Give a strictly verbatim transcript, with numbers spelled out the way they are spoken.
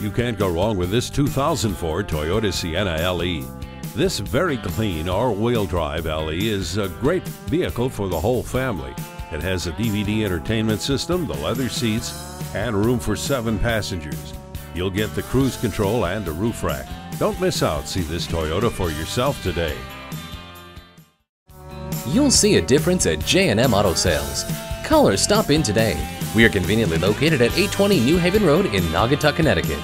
You can't go wrong with this two thousand four Toyota Sienna L E. This very clean all-wheel drive L E is a great vehicle for the whole family. It has a D V D entertainment system, the leather seats, and room for seven passengers. You'll get the cruise control and a roof rack. Don't miss out. See this Toyota for yourself today. You'll see a difference at J and M Auto Sales. Call or stop in today. We are conveniently located at eight twenty New Haven Road in Naugatuck, Connecticut.